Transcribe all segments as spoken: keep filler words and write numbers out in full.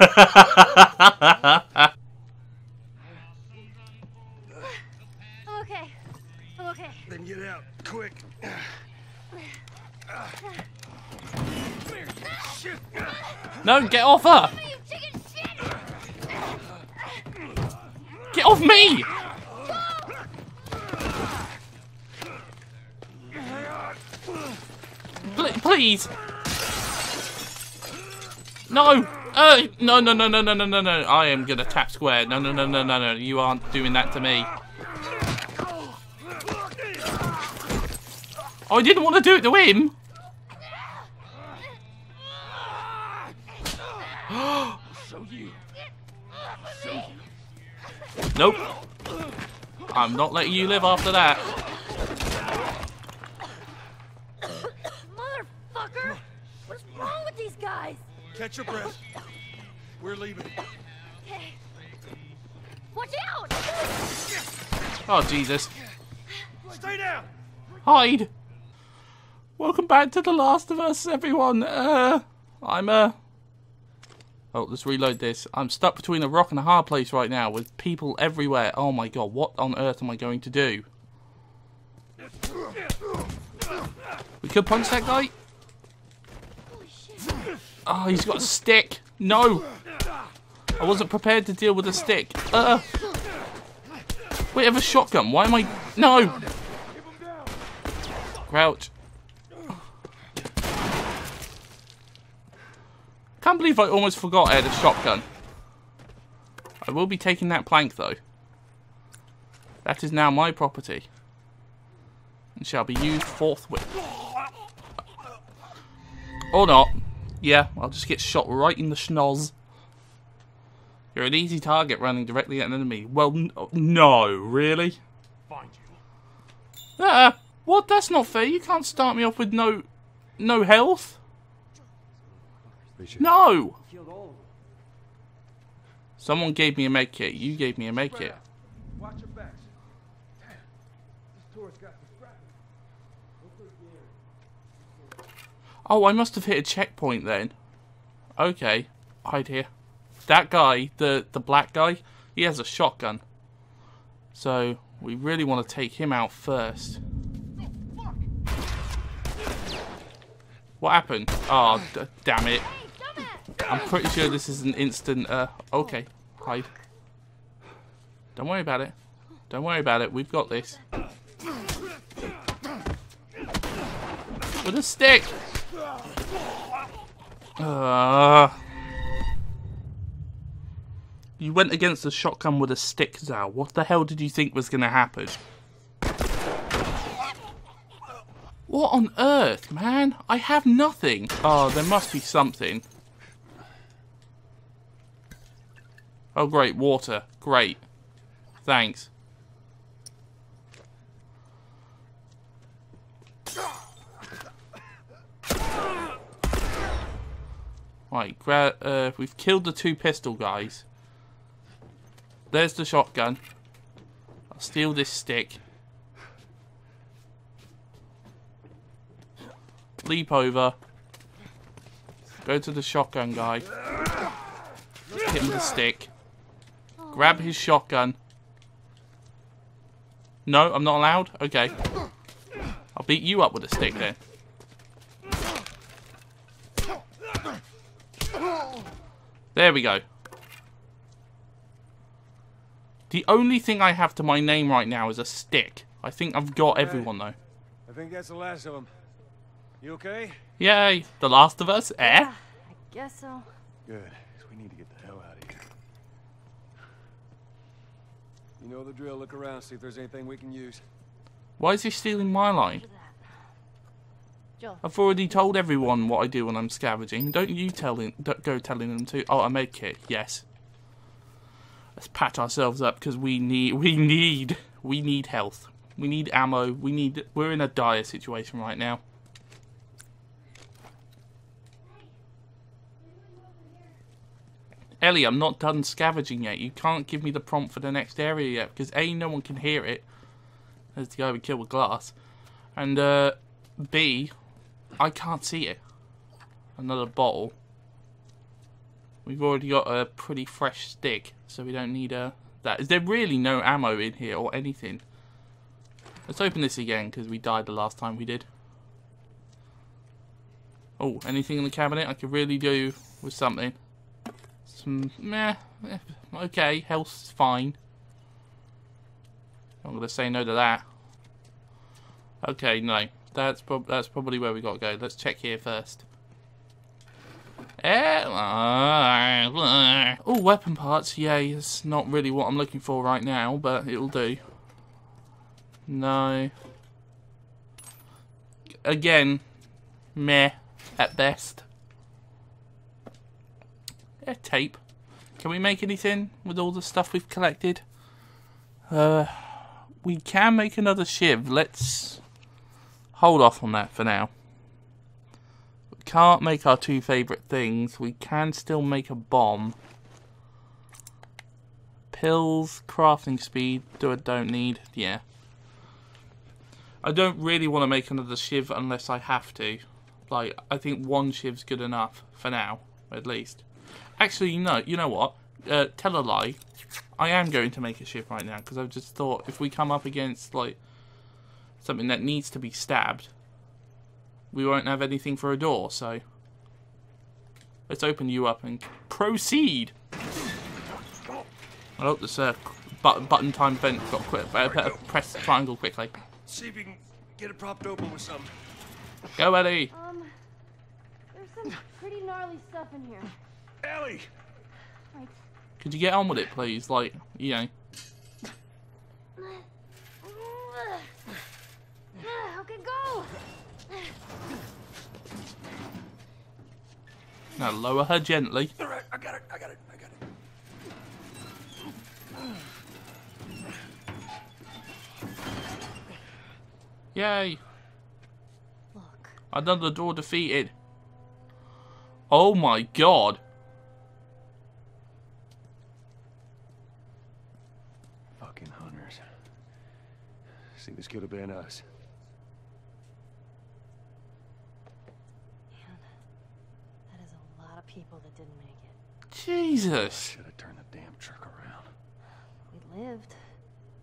Okay. I'm okay. Then get out, quick. No, get off her! Get off me! Please! No! Uh, no, no, no, no, no, no, no, no. I am gonna tap square. No, no, no, no, no, no. You aren't doing that to me. I didn't want to do it to him! Nope. I'm not letting you live after that. Motherfucker! What's wrong with these guys? Catch your breath. We're leaving. Okay. Watch out! Oh, Jesus. Stay down! Hide! Welcome back to The Last of Us, everyone. Uh, I'm, uh... Oh, let's reload this. I'm stuck between a rock and a hard place right now with people everywhere. Oh my god, what on earth am I going to do? We could punch that guy. Oh, he's got a stick. No! I wasn't prepared to deal with a stick. Uh, wait, I have a shotgun. Why am I... No! Crouch. Can't believe I almost forgot I had a shotgun. I will be taking that plank though. That is now my property. And shall be used forthwith. Or not. Yeah, I'll just get shot right in the schnoz. You're an easy target running directly at an enemy. Well, no, really? Find you. Uh, what? That's not fair. You can't start me off with no, no health. No! Someone gave me a med kit. You gave me a med kit. Oh, I must have hit a checkpoint then. Okay, hide here. That guy, the the black guy, he has a shotgun. So we really want to take him out first. What happened? Oh, d damn it! I'm pretty sure this is an instant, uh, okay, hide. Don't worry about it. Don't worry about it, we've got this. With a stick! Uh, you went against a shotgun with a stick, Zao. What the hell did you think was going to happen? What on earth, man? I have nothing. Oh, there must be something. Oh, great. Water. Great. Thanks. Right, grab, uh, we've killed the two pistol guys. There's the shotgun. I'll steal this stick. Leap over. Go to the shotgun guy. Hit him with a stick. Grab his shotgun. No, I'm not allowed? Okay. I'll beat you up with a stick then. There we go. The only thing I have to my name right now is a stick. I think I've got everyone though. I think that's the last of them. You okay? Yay! The Last of Us, eh? Yeah, I guess so. Good. We need to get the hell out of here. You know the drill. Look around, see if there's anything we can use. Why is he stealing my line? I've already told everyone what I do when I'm scavenging. Don't you tell him, don't go telling them to. Oh, I made kit. Yes. Let's patch ourselves up because we need. We need. We need health. We need ammo. We need. We're in a dire situation right now. Ellie, I'm not done scavenging yet. You can't give me the prompt for the next area yet because A, no one can hear it. There's the guy we killed with glass. And uh, B, I can't see it. Another bottle. We've already got a pretty fresh stick, so we don't need a... that. Is there really no ammo in here or anything? Let's open this again, because we died the last time we did. Oh, anything in the cabinet? I could really do with something. Some... meh. Okay, health's fine. I'm going to say no to that. Okay, no. That's, prob that's probably where we got to go. Let's check here first. Oh, weapon parts. Yay, it's not really what I'm looking for right now, but it'll do. No. Again, meh at best. Yeah, tape. Can we make anything with all the stuff we've collected? Uh, we can make another shiv. Let's hold off on that for now. We can't make our two favourite things. We can still make a bomb. Pills, crafting speed, do I don't need? Yeah. I don't really want to make another shiv unless I have to. Like, I think one shiv's good enough for now, at least. Actually, no, you know what? Uh, tell a lie. I am going to make a shiv right now, because I've just thought if we come up against, like, something that needs to be stabbed, we won't have anything for a door, so... let's open you up and proceed! I hope this uh, button, button time vent got quick. Better press the triangle quickly. See if you can get it propped open with something. Go, Ellie! Um, there's some pretty gnarly stuff in here. Ellie! Right. Could you get on with it, please? Like, you know. Okay, go! Now lower her gently. All right, I got it, I got it, I got it. Yay! Look. Another door defeated. Oh my god! Fucking hunters. I think this could have been us. Man, that is a lot of people that didn't make it. Jesus! I should have turned the damn truck around. We lived.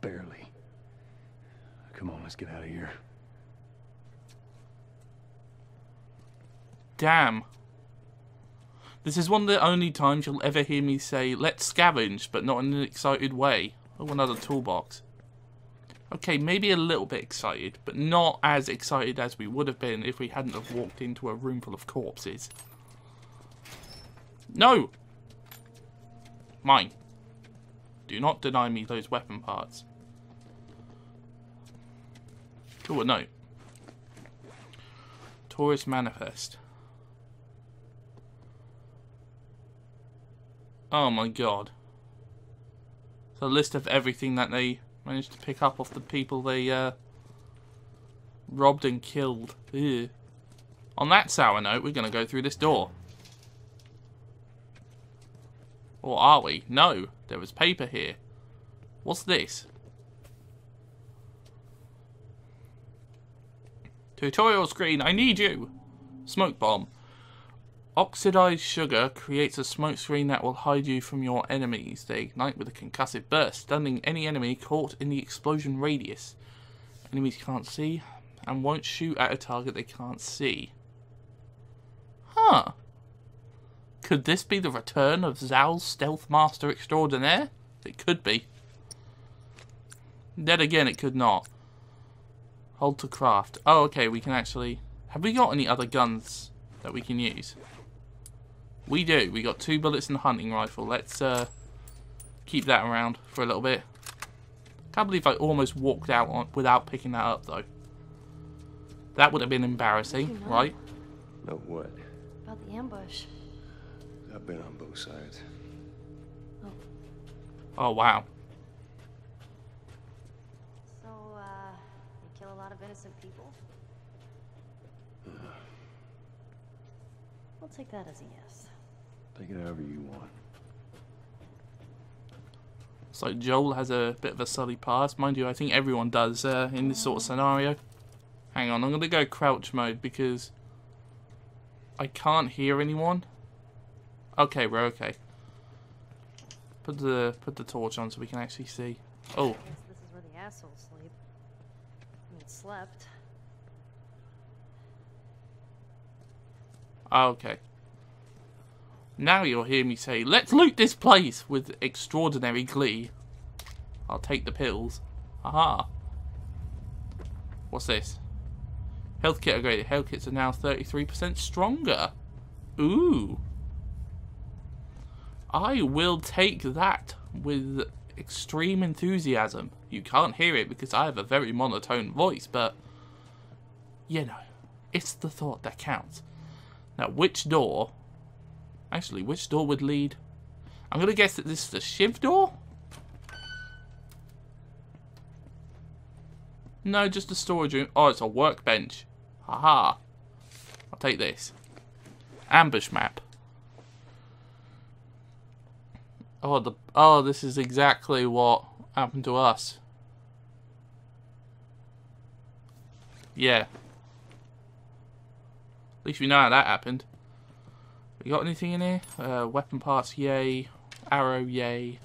Barely. Come on, let's get out of here. Damn. This is one of the only times you'll ever hear me say, let's scavenge, but not in an excited way. Oh, another toolbox. Okay, maybe a little bit excited, but not as excited as we would have been if we hadn't have walked into a room full of corpses. No! Mine. Do not deny me those weapon parts. Cool, a note. Taurus Manifest. Oh my god. It's a list of everything that they managed to pick up off the people they uh, robbed and killed. Ew. On that sour note, we're going to go through this door. Or are we? No, there was paper here. What's this? Tutorial screen, I need you! Smoke bomb. Oxidized sugar creates a smoke screen that will hide you from your enemies. They ignite with a concussive burst, stunning any enemy caught in the explosion radius. Enemies can't see and won't shoot at a target they can't see. Huh. Could this be the return of Zal's Stealth Master Extraordinaire? It could be. Then again, it could not. Hold to craft. Oh, okay, we can actually... have we got any other guns that we can use? We do. We got two bullets and a hunting rifle. Let's uh, keep that around for a little bit. Can't believe I almost walked out on, without picking that up, though. That would have been embarrassing, you know? Right? Know what? About the ambush. I've been on both sides. Oh, oh wow. So, uh, they kill a lot of innocent people? I'll take that as a yes. Take it however you want. So Joel has a bit of a sully past. Mind you, I think everyone does uh, in this sort of scenario. Hang on, I'm going to go crouch mode because I can't hear anyone. Okay, we're okay. Put the put the torch on so we can actually see. Oh. I guess this is where the assholes sleep. I mean, it slept. Okay. Now you'll hear me say, "Let's loot this place!" with extraordinary glee. I'll take the pills. Aha. What's this? Health kit upgraded. Health kits are now thirty-three percent stronger. Ooh. I will take that with extreme enthusiasm. You can't hear it because I have a very monotone voice, but, you know, it's the thought that counts. Now, which door? Actually, which door would lead? I'm going to guess that this is the Shiv door? No, just a storage room. Oh, it's a workbench. Haha. I'll take this. Ambush map. Oh, the oh, this is exactly what happened to us. Yeah. At least we know how that happened. We got anything in here? Uh, weapon parts, yay. Arrow, yay.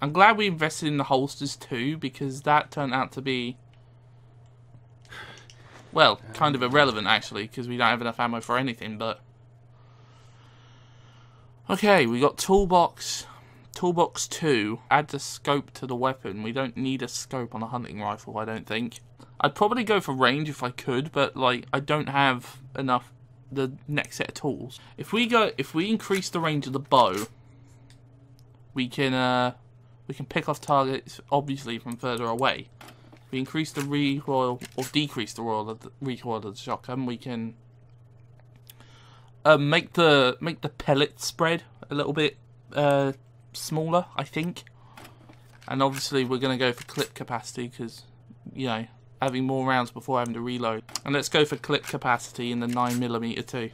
I'm glad we invested in the holsters too, because that turned out to be, well, kind of irrelevant actually, because we don't have enough ammo for anything, but. Okay, we got toolbox, toolbox two, add the scope to the weapon. We don't need a scope on a hunting rifle, I don't think. I'd probably go for range if I could, but like, I don't have enough, the next set of tools. If we go, if we increase the range of the bow, we can, uh, we can pick off targets, obviously, from further away. If we increase the recoil, or decrease the recoil of the, recoil of the shotgun, we can... Uh, make the make the pellet spread a little bit uh, smaller, I think. And obviously we're going to go for clip capacity because, you know, having more rounds before having to reload. And let's go for clip capacity in the nine millimeter too.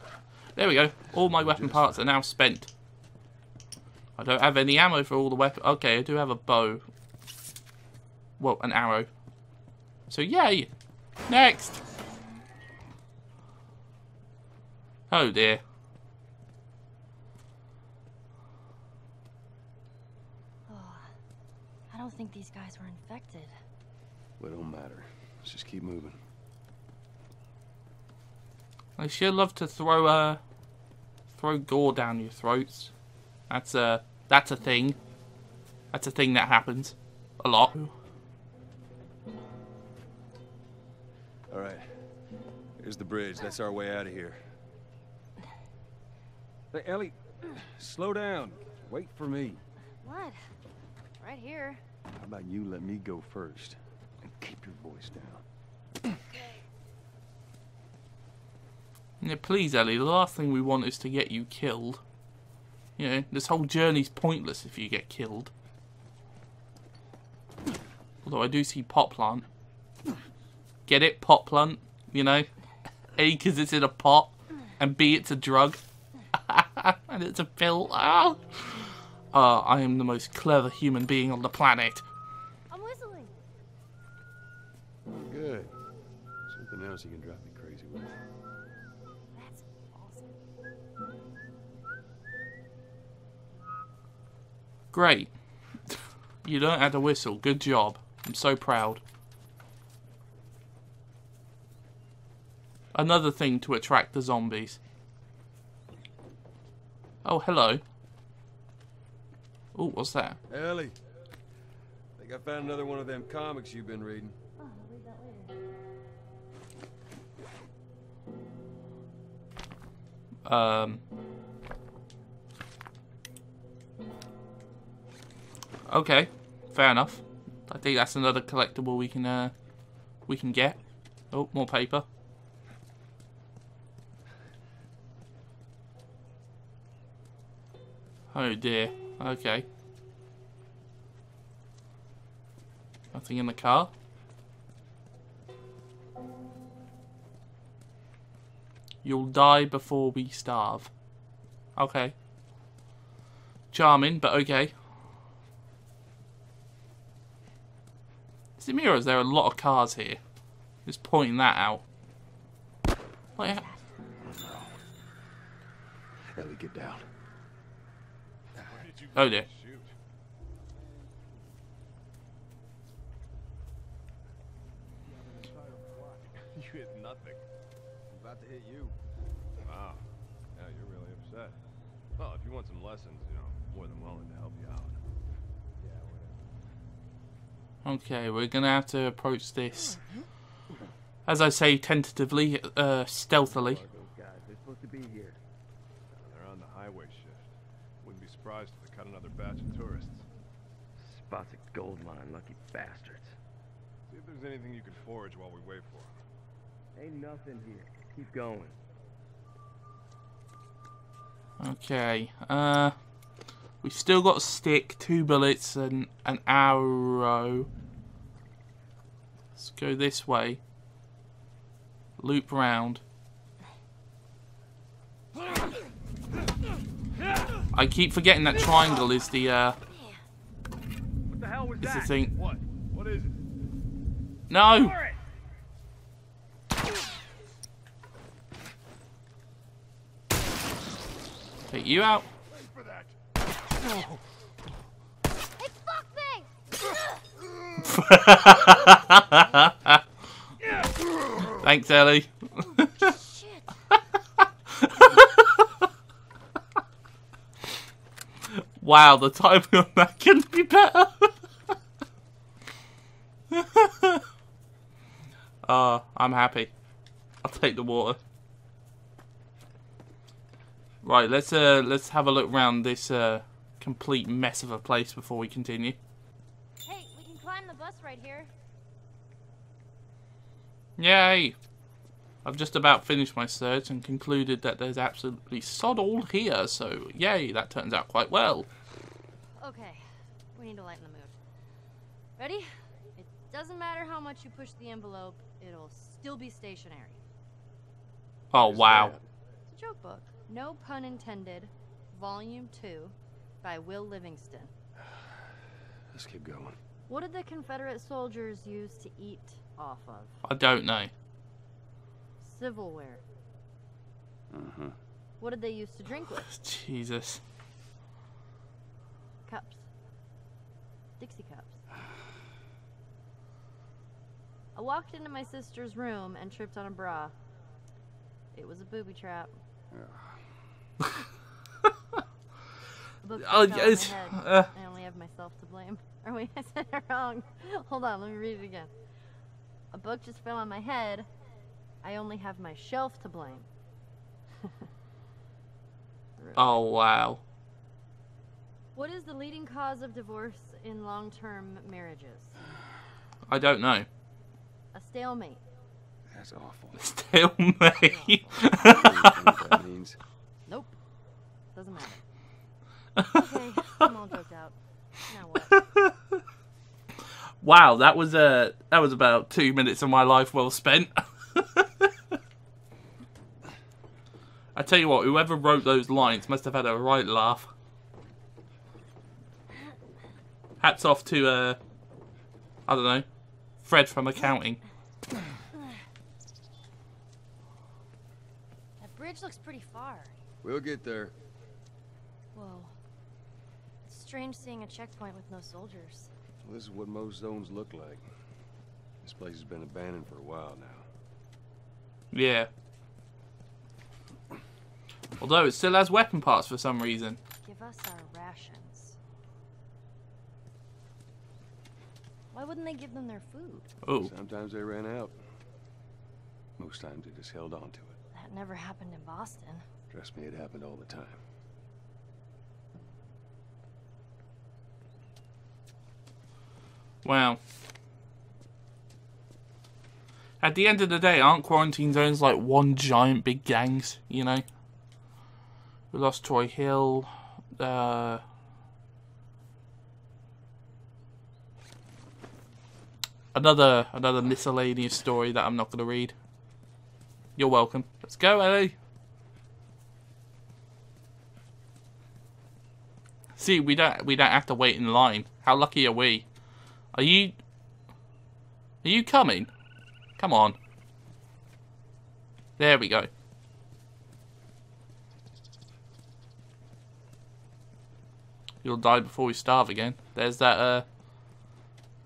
There we go. All my weapon parts are now spent. I don't have any ammo for all the weapons. Okay, I do have a bow. Well, an arrow. So yay! Next! Oh dear. Oh, I don't think these guys were infected. Well, it don't matter. Let's just keep moving. I sure love to throw uh, throw gore down your throats. That's a that's a thing. That's a thing that happens a lot. All right. Here's the bridge. That's our way out of here. Hey, Ellie, slow down. Wait for me. What? Right here. How about you let me go first? And keep your voice down. Yeah, please, Ellie, the last thing we want is to get you killed. You know, this whole journey's pointless if you get killed. Although I do see pot plant. Get it? Pot plant? You know? A, because it's in a pot. And B, it's a drug. And it's a pill. Oh. Uh, I am the most clever human being on the planet. I'm whistling. Good. Something else you can drive me crazy with. That's awesome. Great. You don't have to whistle. Good job. I'm so proud. Another thing to attract the zombies. Oh, hello. Oh, what's that? Ellie. I think I found another one of them comics you've been reading. Oh, I'll read that later. Um. Okay, fair enough. I think that's another collectible we can uh we can get. Oh, more paper. Oh dear, okay. Nothing in the car. You'll die before we starve. Okay. Charming, but okay. Is it me or is there a lot of cars here? Just pointing that out. Like, Ellie, get down. Oh dear. You hit nothing. I'm about to hit you. Wow. Now you're really upset. Well, if you want some lessons, you know, I'm more than willing to help you out. Yeah, whatever. Okay, we're gonna have to approach this, as I say, tentatively, uh, stealthily. Guys, they're supposed to be here. They're on the highway shift. Wouldn't be surprised if they cut another batch of tourists. Spots a gold mine, lucky bastards. See if there's anything you can forage while we wait for them. Ain't nothing here. Keep going. Okay. Uh, we've still got a stick, two bullets, and an arrow. Let's go this way. Loop round. I keep forgetting that triangle is the uh what the hell was that? Is the thing. What? What is it? No. Take you out. Wait for that. Oh. It's Thanks, Ellie. Wow, the timing on that couldn't be better. Oh, I'm happy. I'll take the water. Right, let's uh let's have a look around this uh complete mess of a place before we continue. Hey, we can climb the bus right here. Yay! I've just about finished my search and concluded that there's absolutely sod all here, so yay, that turns out quite well. Okay, we need to lighten the mood. Ready? It doesn't matter how much you push the envelope, it'll still be stationary. Oh, wow. It's a joke book, no pun intended, volume two, by Will Livingston. Let's keep going. What did the Confederate soldiers use to eat off of? I don't know. Civilware. Uh-huh. What did they use to drink with? Jesus. Cups. Dixie cups. I walked into my sister's room and tripped on a bra. It was a booby trap. Yeah. Oh, yes. Uh, I only have myself to blame. Or wait, I said it wrong. Hold on, let me read it again. A book just fell on my head. I only have my shelf to blame. Oh, wow. What is the leading cause of divorce in long-term marriages? I don't know. A stalemate. That's awful. A stalemate? That means. Nope. Doesn't matter. Okay, I'm all joked out. Now what? Wow, that was, uh, that was about two minutes of my life well spent. I tell you what, whoever wrote those lines must have had a right laugh. Hats off to, uh, I don't know, Fred from accounting. That bridge looks pretty far. We'll get there. Whoa. It's strange seeing a checkpoint with no soldiers. Well, this is what most zones look like. This place has been abandoned for a while now. Yeah. Although it still has weapon parts for some reason. Give us our rations. Why wouldn't they give them their food? Oh. Sometimes they ran out. Most times they just held on to it. That never happened in Boston. Trust me, it happened all the time. Wow. At the end of the day, aren't quarantine zones like one giant big gangs, you know? We lost Troy Hill. Uh, another another miscellaneous story that I'm not going to read. You're welcome. Let's go, Ellie. See, we don't we don't have to wait in line. How lucky are we? Are you Are you coming? Come on. There we go. You'll die before we starve again. There's that, uh...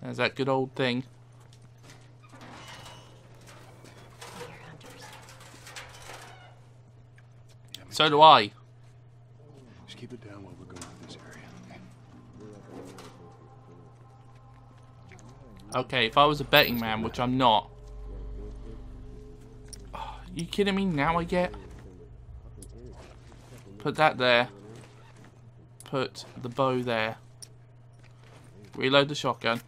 There's that good old thing. So do I. Just keep it down while we're going through this area. Okay, okay if I was a betting man, which I'm not. Oh, you kidding me? Now I get... Put that there. Put the bow there. Reload the shotgun.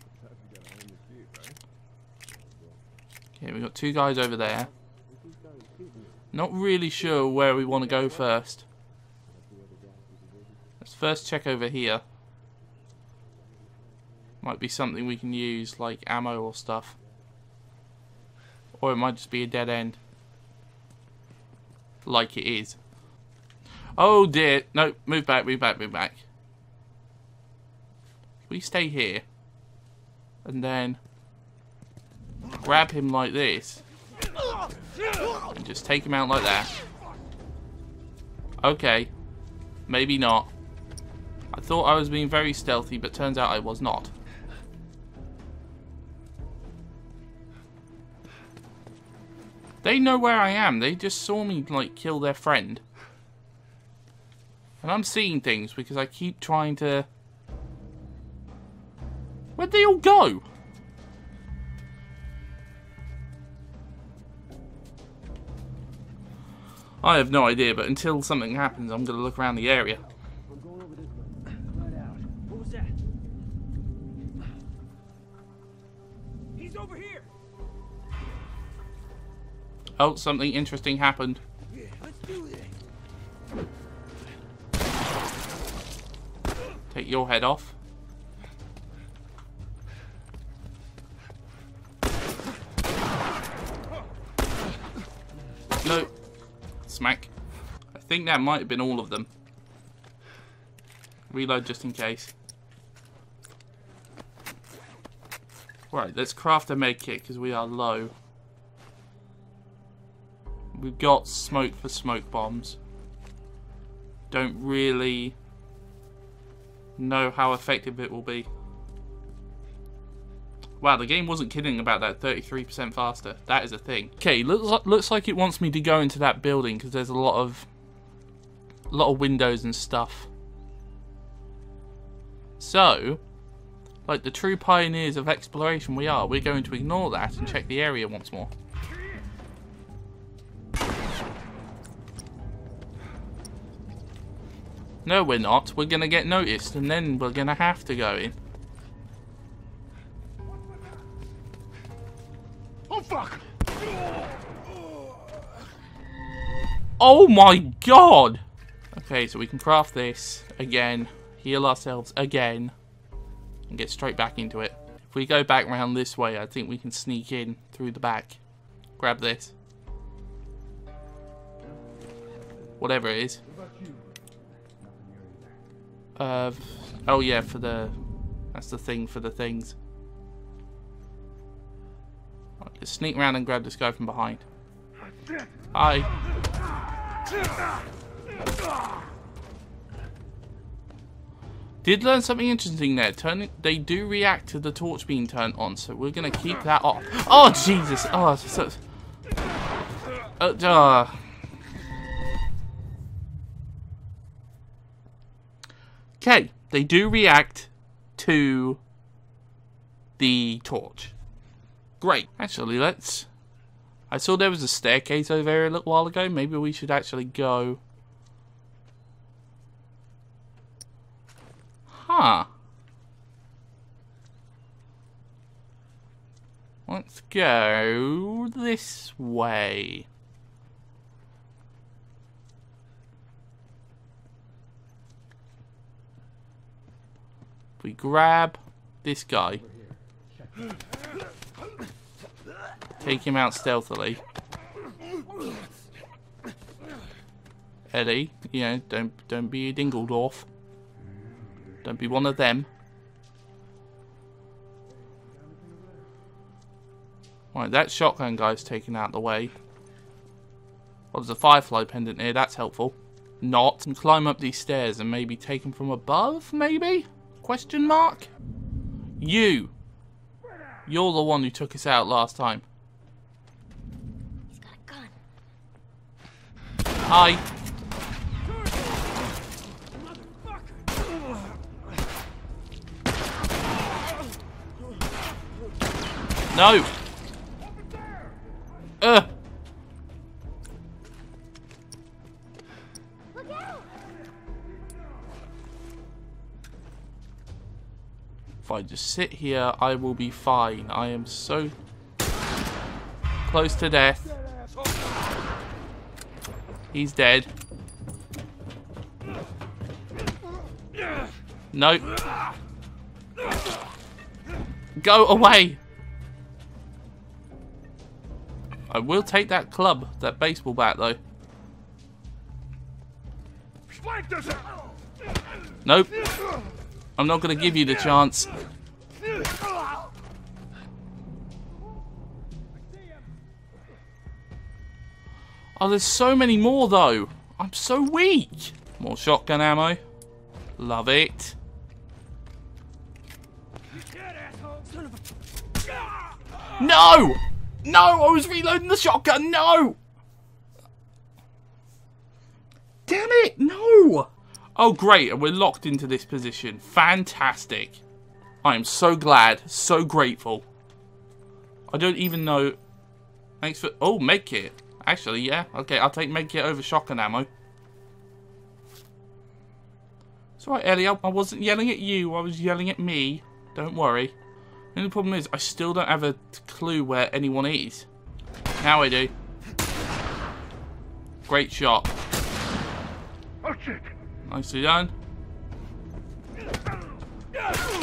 Okay, we got two guys over there. Not really sure where we want to go first. Let's first check over here. Might be something we can use, like ammo or stuff. Or it might just be a dead end. Like it is. Oh dear. No, move back, move back, move back. We stay here. And then grab him like this. And just take him out like that. Okay. Maybe not. I thought I was being very stealthy, but turns out I was not. They know where I am. They just saw me, like, kill their friend. And I'm seeing things because I keep trying to... Where'd they all go? I have no idea, but until something happens, I'm going to look around the area. I'm going over this way. Right out. What was that? He's over here. Oh, something interesting happened. Yeah, let's do this. Take your head off. No. Smack. I think that might have been all of them. Reload just in case. Right, let's craft a med kit because we are low. We've got smoke for smoke bombs. Don't really know how effective it will be. Wow, the game wasn't kidding about that thirty-three percent faster. That is a thing. Okay, looks looks like it wants me to go into that building because there's a lot of a lot of windows and stuff. So, like the true pioneers of exploration we are, we're going to ignore that and check the area once more. No, we're not. We're going to get noticed and then we're going to have to go in. Oh my god! Okay, so we can craft this again, heal ourselves again, and get straight back into it. If we go back round this way, I think we can sneak in through the back. Grab this. Whatever it is. Uh, oh yeah, for the... That's the thing for the things. Right, let's sneak around and grab this guy from behind. Hi. Did learn something interesting there. Turn it, they do react to the torch being turned on, so we're gonna keep that off. Oh Jesus! Oh, so, oh uh. Okay, they do react to the torch. Great. Actually, let's. I saw there was a staircase over here a little while ago. Maybe we should actually go. Huh. Let's go this way. We grab this guy. Take him out stealthily. Eddie, you know, don't don't be a dingledorf. Don't be one of them. Right, that shotgun guy's taken out of the way. Well, there's a Firefly pendant here, that's helpful. not and climb up these stairs and maybe take them from above, maybe? Question mark? You. You're the one who took us out last time. He's got a gun. Hi. No. Ugh. If I just sit here, I will be fine. I am so close to death. He's dead. No. Go away. I will take that club, that baseball bat, though. Nope. I'm not going to give you the chance. Oh, there's so many more, though. I'm so weak. More shotgun ammo. Love it. No! No, I was reloading the shotgun. No! Damn it! No! Oh, great. And we're locked into this position. Fantastic. I am so glad. So grateful. I don't even know... Thanks for... Oh, med kit. Actually, yeah. Okay, I'll take med kit over shotgun ammo. It's alright, Ellie. I wasn't yelling at you. I was yelling at me. Don't worry. The only problem is, I still don't have a clue where anyone is. Now I do. Great shot. Oh, shit. Nicely done.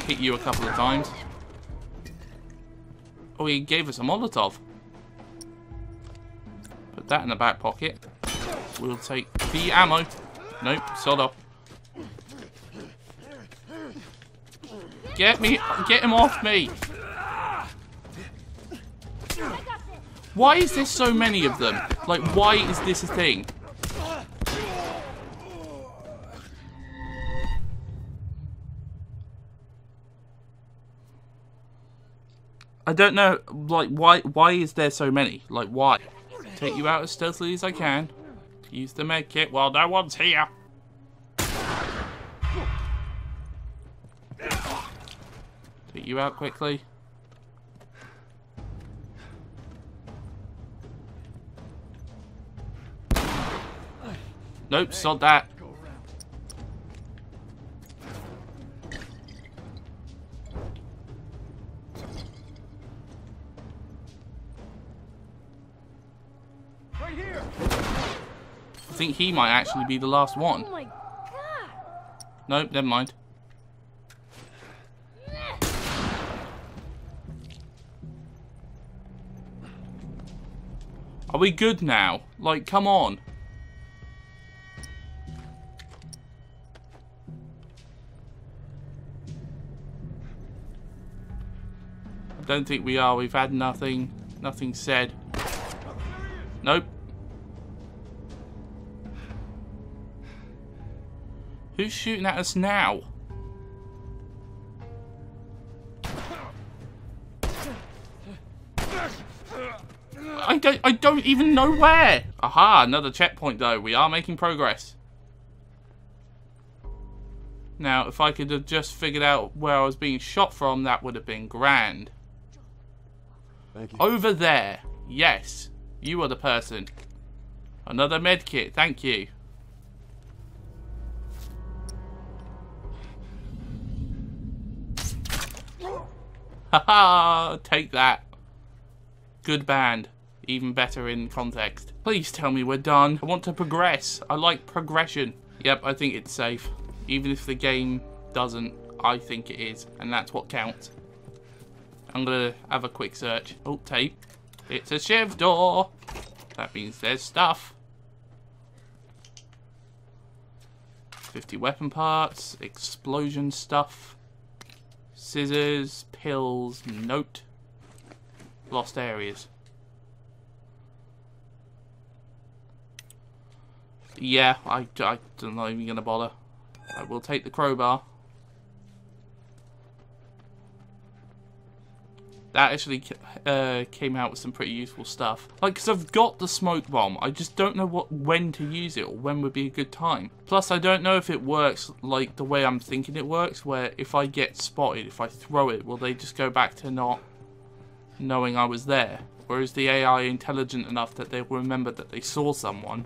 Hit you a couple of times. Oh, he gave us a Molotov. Put that in the back pocket. We'll take the ammo. Nope, sod off. Get me, get him off me. Why is there so many of them? Like, why is this a thing? I don't know, like, why, why is there so many? Like, why? Take you out as stealthily as I can. Use the med kit while no one's here. Take you out quickly. Nope, sod that. Right here. I think he might actually be the last one. Oh my God. Nope, never mind. Are we good now? Like, come on. I don't think we are. We've had nothing. Nothing said. Nope. Who's shooting at us now? I don't, I don't even know where. Aha, another checkpoint though. We are making progress. Now, if I could have just figured out where I was being shot from, that would have been grand. Thank you. Over there. Yes. You are the person. Another med kit. Thank you. Haha, take that. Good band. Even better in context. Please tell me we're done. I want to progress. I like progression. Yep, I think it's safe. Even if the game doesn't, I think it is. And that's what counts. I'm going to have a quick search. Oh, tape. It's a shiv door. That means there's stuff. fifty weapon parts. Explosion stuff. Scissors. Pills. Note. Lost areas. Yeah, I, I, I'm not even going to bother. I will take the crowbar. That actually uh, came out with some pretty useful stuff. Like, because I've got the smoke bomb. I just don't know what when to use it or when would be a good time. Plus, I don't know if it works like the way I'm thinking it works, where if I get spotted, if I throw it, will they just go back to not knowing I was there? Or is the A I intelligent enough that they will remember that they saw someone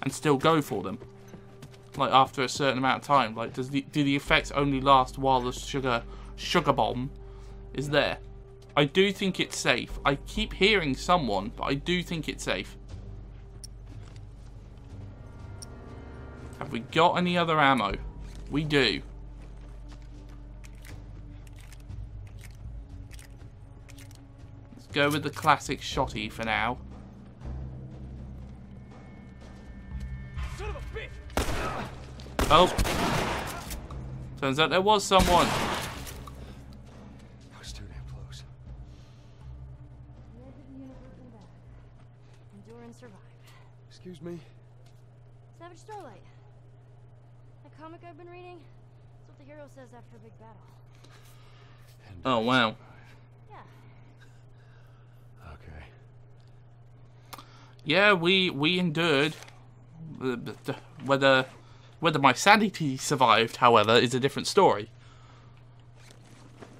and still go for them? Like, after a certain amount of time. Like, does the, do the effects only last while the sugar, sugar bomb is there? I do think it's safe. I keep hearing someone, but I do think it's safe. Have we got any other ammo? We do. Let's go with the classic shotty for now. Son of a bitch. Oh. Turns out there was someone. Excuse me? Savage Starlight. That comic I've been reading, that's what the hero says after a big battle. And oh, wow. Yeah. Okay. Yeah, we we endured. Whether, whether my sanity survived, however, is a different story.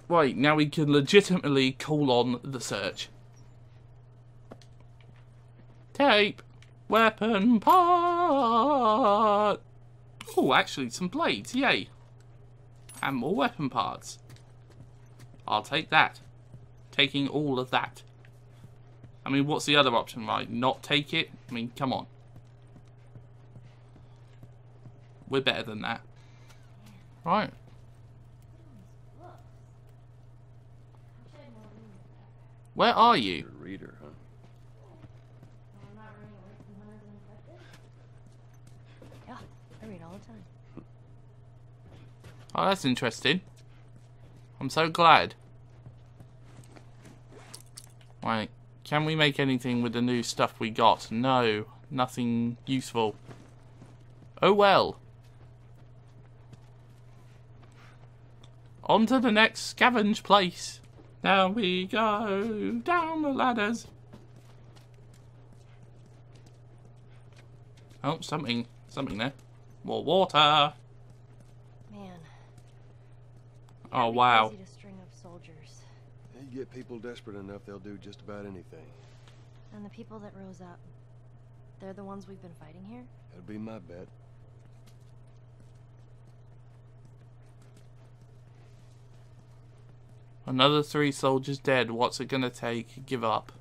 Right, now we can legitimately call on the search. Tape. Weapon part. Oh, actually, some blades. Yay. And more weapon parts. I'll take that. Taking all of that. I mean, what's the other option, right? Not take it? I mean, come on. We're better than that. Right. Where are you? Reader, huh? Oh, that's interesting. I'm so glad. Right, can we make anything with the new stuff we got? No, nothing useful. Oh well. On to the next scavenge place. Now we go down the ladders. Oh, something, something there. More water. Oh wow! To string up soldiers. You get people desperate enough, they'll do just about anything. And the people that rose up, they're the ones we've been fighting here? That'd be my bet. Another three soldiers dead. What's it gonna take? Give up.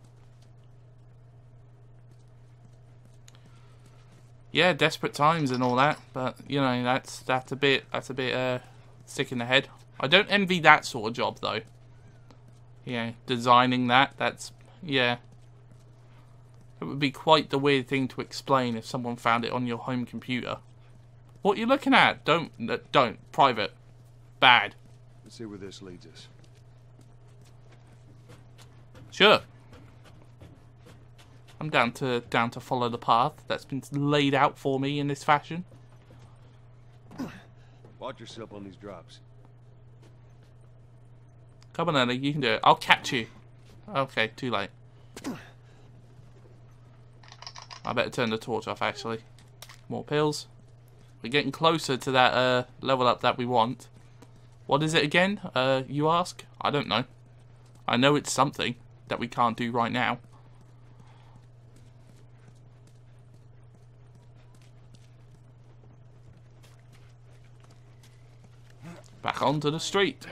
Yeah, desperate times and all that, but you know that's that's a bit that's a bit uh, sick in the head. I don't envy that sort of job, though. Yeah, designing that, that's... Yeah. It would be quite the weird thing to explain if someone found it on your home computer. What are you looking at? Don't... Uh, don't. Private. Bad. Let's see where this leads us. Sure. I'm down to, down to follow the path that's been laid out for me in this fashion. Watch yourself on these drops. Come on, Anna, you can do it. I'll catch you. Okay, too late. I better turn the torch off, actually. More pills. We're getting closer to that uh, level up that we want. What is it again, uh, you ask? I don't know. I know it's something that we can't do right now. Back onto the street.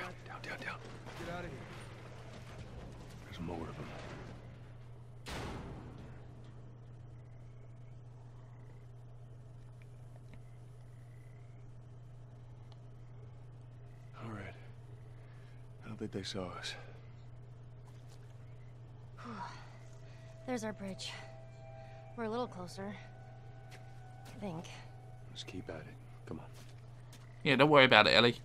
I think they saw us. There's our bridge. We're a little closer, I think. Let's keep at it. Come on. Yeah, don't worry about it, Ellie.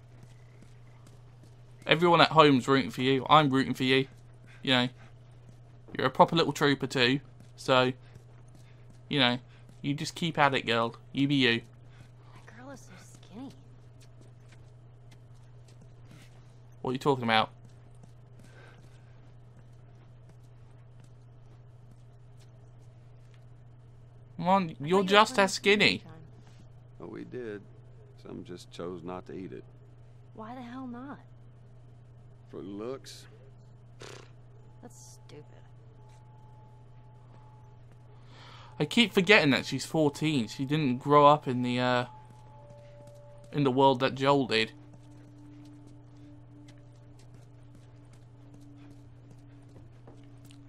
Everyone at home's rooting for you. I'm rooting for you. You know, you're a proper little trooper too. So, you know, You just keep at it, girl. You be you. That girl is so skinny. What are you talking about? Come on, you're just as skinny. Oh, we did. Some just chose not to eat it. Why the hell not? For looks. That's stupid. I keep forgetting that she's fourteen. She didn't grow up in the uh, in the world that Joel did.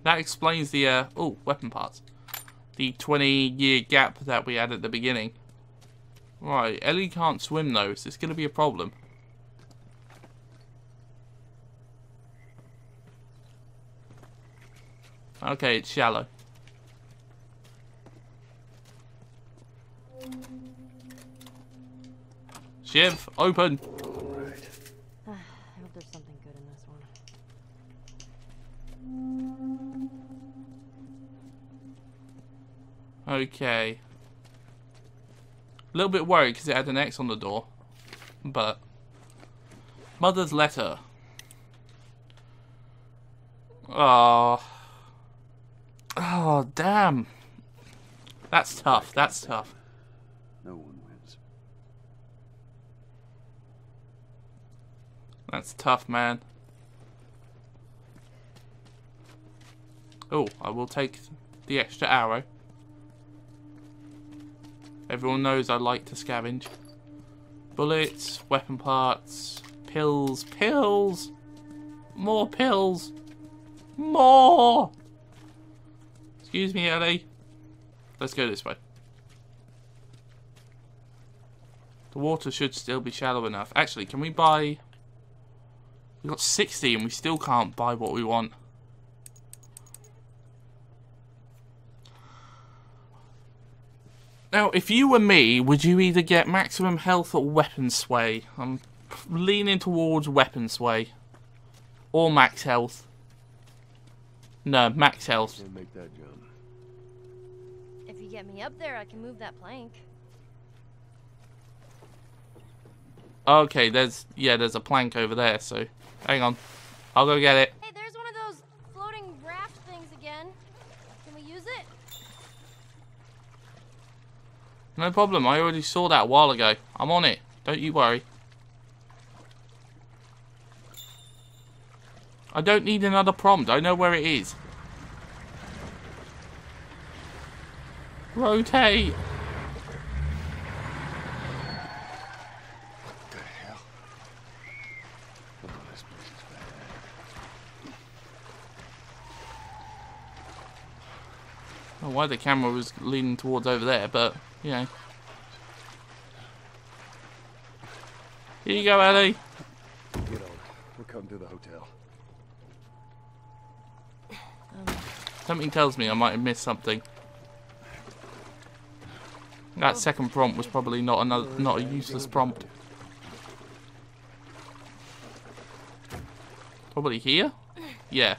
That explains the uh, oh weapon parts, the twenty year gap that we had at the beginning. Right, Ellie can't swim though, so it's going to be a problem. Okay, it's shallow. Shiv, open! Alright. I hope there's something good in this one. Okay. A little bit worried because it had an X on the door. But. Mother's letter. Oh. Oh, damn. That's tough. That's tough. No one wins. That's tough, man. Oh, I will take the extra arrow. Everyone knows I like to scavenge. Bullets, weapon parts, pills, pills, more pills, more. Excuse me, Ellie. Let's go this way. The water should still be shallow enough. Actually, can we buy? We got sixty, and we still can't buy what we want. Now, if you were me, would you either get maximum health or weapon sway? I'm leaning towards weapon sway. Or max health. No, max health. You can make that jump. If you get me up there, I can move that plank. Okay, there's... Yeah, there's a plank over there, so... Hang on. I'll go get it. Hey, there's one of those floating raft things again. Can we use it? No problem, I already saw that a while ago. I'm on it, don't you worry. I don't need another prompt, I know where it is. Rotate! What the hell? Look at this place, man. I don't know why the camera was leaning towards over there, but... You know. Here you go, Ellie. Get on. We're coming to the hotel. Um. Something tells me I might have missed something. That oh. second prompt was probably not another, not a useless prompt. Probably here? Yeah.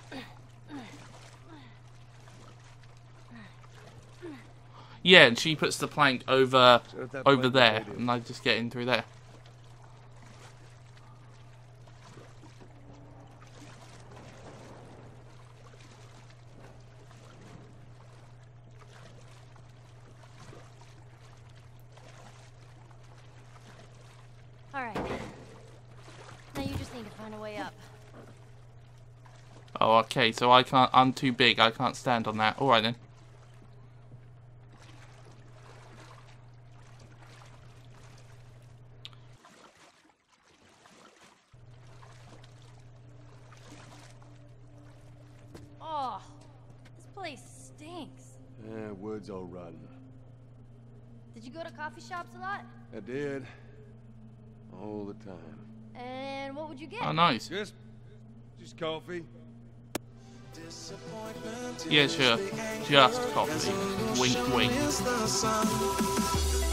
Yeah, and she puts the plank over so over plank there, and I just get in through there. All right. Now you just need to find a way up. Oh, okay. So I can't. I'm too big. I can't stand on that. All right then. All rotten. Did you go to coffee shops a lot? I did. All the time. And what would you get? Oh, nice. Just, just coffee. Yeah, sure. Just coffee. Wink, wink.